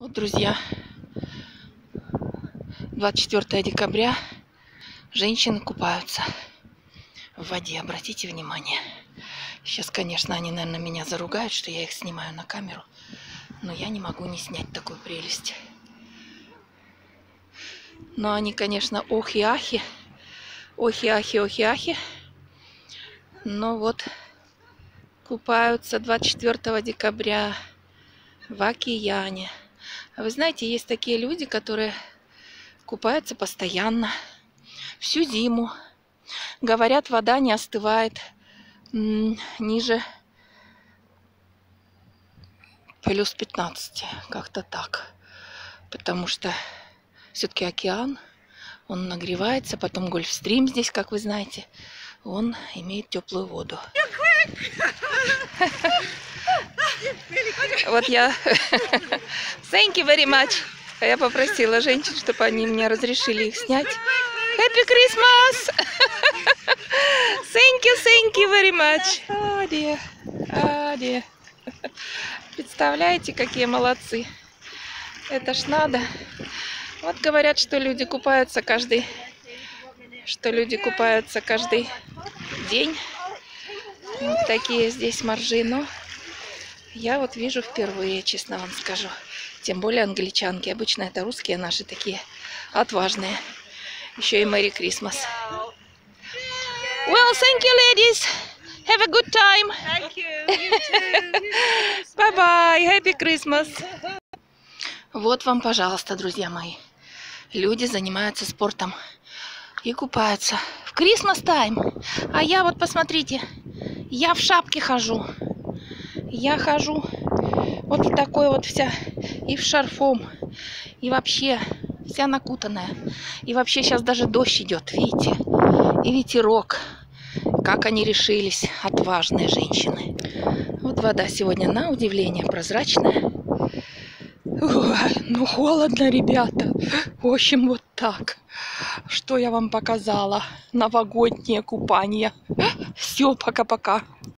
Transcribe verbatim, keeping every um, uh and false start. Вот, друзья, двадцать четвёртое декабря женщины купаются в воде. Обратите внимание. Сейчас, конечно, они, наверное, меня заругают, что я их снимаю на камеру. Но я не могу не снять такую прелесть. Но они, конечно, охи-ахи. Охи-ахи, охи-ахи. Но вот купаются двадцать четвёртого декабря в океане. Вы знаете, есть такие люди, которые купаются постоянно, всю зиму. Говорят, вода не остывает ниже плюс пятнадцати, как-то так. Потому что все-таки океан, он нагревается, потом гольфстрим здесь, как вы знаете, он имеет теплую воду. Вот я... Thank you very much. Я попросила женщин, чтобы они мне разрешили их снять. Happy Christmas! Thank you, thank you very much. Oh dear. Oh dear. Представляете, какие молодцы. Это ж надо. Вот говорят, что люди купаются каждый... Что люди купаются каждый день. Вот такие здесь моржи. Но я вот вижу впервые, честно вам скажу. Тем более англичанки. Обычно это русские наши такие отважные. Еще и Merry Christmas. Well, thank you, ladies. Have a good time. Thank you. Bye-bye. Happy Christmas. Вот вам, пожалуйста, друзья мои. Люди занимаются спортом и купаются в Christmas time. А я вот, посмотрите, я в шапке хожу. Я хожу вот в такой вот вся, и в шарфом, и вообще вся накутанная. И вообще сейчас даже дождь идет, видите? И ветерок. Как они решились, отважные женщины. Вот вода сегодня, на удивление, прозрачная. Ой, ну холодно, ребята. В общем, вот так. Что я вам показала? Новогоднее купание. Все, пока-пока.